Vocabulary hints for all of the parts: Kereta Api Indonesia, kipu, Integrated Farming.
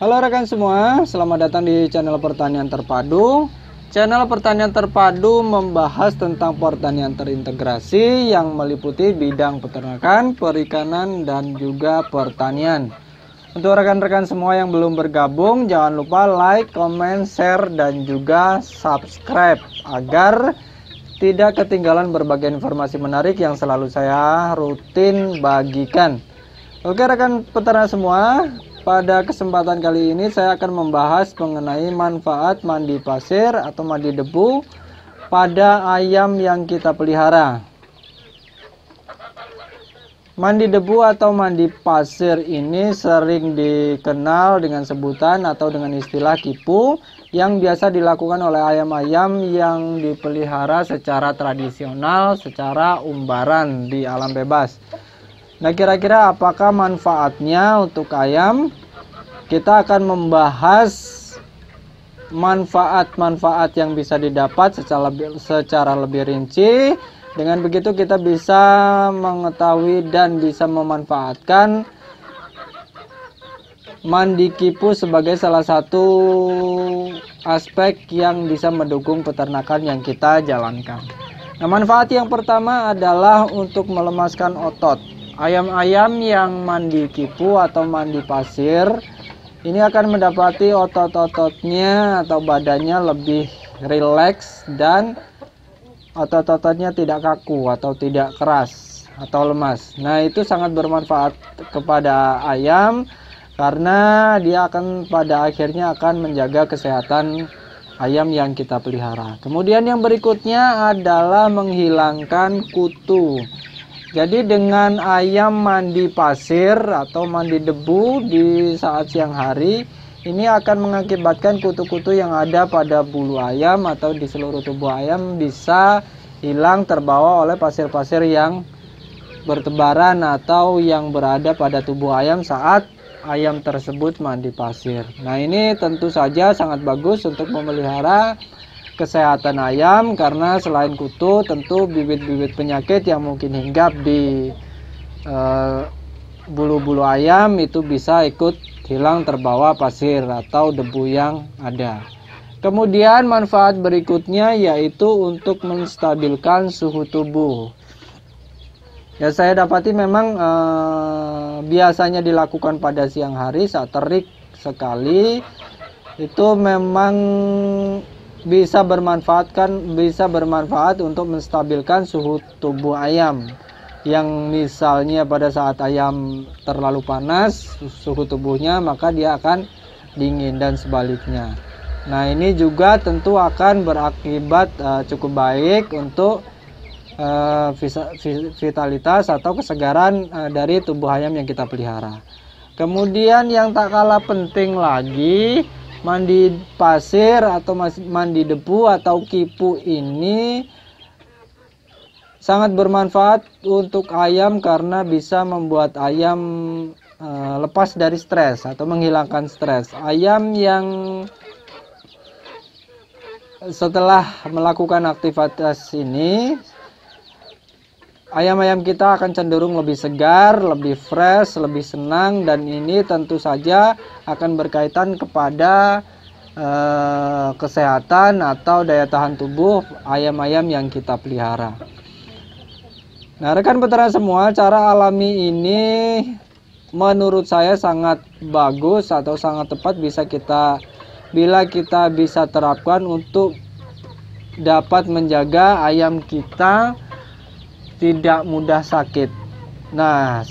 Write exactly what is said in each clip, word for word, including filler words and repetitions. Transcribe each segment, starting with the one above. Halo rekan semua, selamat datang di channel Pertanian Terpadu. Channel Pertanian Terpadu membahas tentang pertanian terintegrasi yang meliputi bidang peternakan, perikanan, dan juga pertanian. Untuk rekan-rekan semua yang belum bergabung, jangan lupa like, comment, share, dan juga subscribe agar tidak ketinggalan berbagai informasi menarik yang selalu saya rutin bagikan. Oke rekan peternak semua, pada kesempatan kali ini saya akan membahas mengenai manfaat mandi pasir atau mandi debu pada ayam yang kita pelihara. Mandi debu atau mandi pasir ini sering dikenal dengan sebutan atau dengan istilah kipu yang biasa dilakukan oleh ayam-ayam yang dipelihara secara tradisional, secara umbaran di alam bebas. Nah, kira-kira apakah manfaatnya untuk ayam? Kita akan membahas manfaat-manfaat yang bisa didapat secara lebih, secara lebih rinci. Dengan begitu kita bisa mengetahui dan bisa memanfaatkan mandi kipu sebagai salah satu aspek yang bisa mendukung peternakan yang kita jalankan. Nah, manfaat yang pertama adalah untuk melemaskan otot. Ayam-ayam yang mandi kipu atau mandi pasir ini akan mendapati otot-ototnya atau badannya lebih rileks dan otot-ototnya tidak kaku atau tidak keras atau lemas. Nah, itu sangat bermanfaat kepada ayam karena dia akan pada akhirnya akan menjaga kesehatan ayam yang kita pelihara. Kemudian yang berikutnya adalah menghilangkan kutu. Jadi dengan ayam mandi pasir atau mandi debu di saat siang hari, ini akan mengakibatkan kutu-kutu yang ada pada bulu ayam atau di seluruh tubuh ayam bisa hilang terbawa oleh pasir-pasir yang bertebaran atau yang berada pada tubuh ayam saat ayam tersebut mandi pasir. Nah, ini tentu saja sangat bagus untuk memelihara kesehatan ayam karena selain kutu tentu bibit-bibit penyakit yang mungkin hinggap di bulu-bulu uh, ayam itu bisa ikut hilang terbawa pasir atau debu yang ada. Kemudian manfaat berikutnya yaitu untuk menstabilkan suhu tubuh. Ya, saya dapati memang uh, biasanya dilakukan pada siang hari saat terik sekali itu memang bisa bermanfaatkan bisa bermanfaat untuk menstabilkan suhu tubuh ayam yang misalnya pada saat ayam terlalu panas suhu tubuhnya maka dia akan dingin dan sebaliknya. Nah, ini juga tentu akan berakibat uh, cukup baik untuk uh, vitalitas atau kesegaran uh, dari tubuh ayam yang kita pelihara. Kemudian yang tak kalah penting lagi, mandi pasir atau mandi debu atau kipu ini sangat bermanfaat untuk ayam karena bisa membuat ayam e, lepas dari stres atau menghilangkan stres. Ayam yang setelah melakukan aktivitas ini, ayam-ayam kita akan cenderung lebih segar, lebih fresh, lebih senang, dan ini tentu saja akan berkaitan kepada eh, kesehatan atau daya tahan tubuh ayam-ayam yang kita pelihara. Nah, rekan peternak semua, cara alami ini menurut saya sangat bagus atau sangat tepat bisa kita bila kita bisa terapkan untuk dapat menjaga ayam kita tidak mudah sakit. Nah,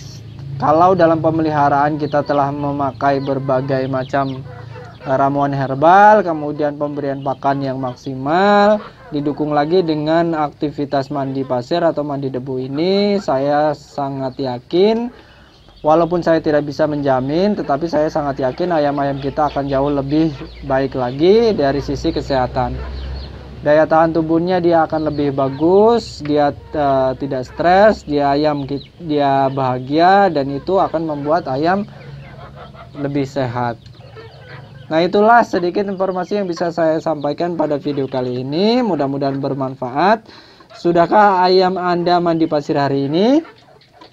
kalau dalam pemeliharaan kita telah memakai berbagai macam ramuan herbal, kemudian pemberian pakan yang maksimal, didukung lagi dengan aktivitas mandi pasir atau mandi debu ini, saya sangat yakin, walaupun saya tidak bisa menjamin, tetapi saya sangat yakin ayam-ayam kita akan jauh lebih baik lagi dari sisi kesehatan. Daya tahan tubuhnya dia akan lebih bagus, dia uh, tidak stres, dia ayam dia bahagia dan itu akan membuat ayam lebih sehat. Nah, itulah sedikit informasi yang bisa saya sampaikan pada video kali ini. Mudah-mudahan bermanfaat. Sudahkah ayam Anda mandi pasir hari ini?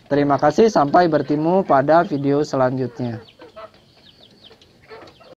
Terima kasih, sampai bertemu pada video selanjutnya.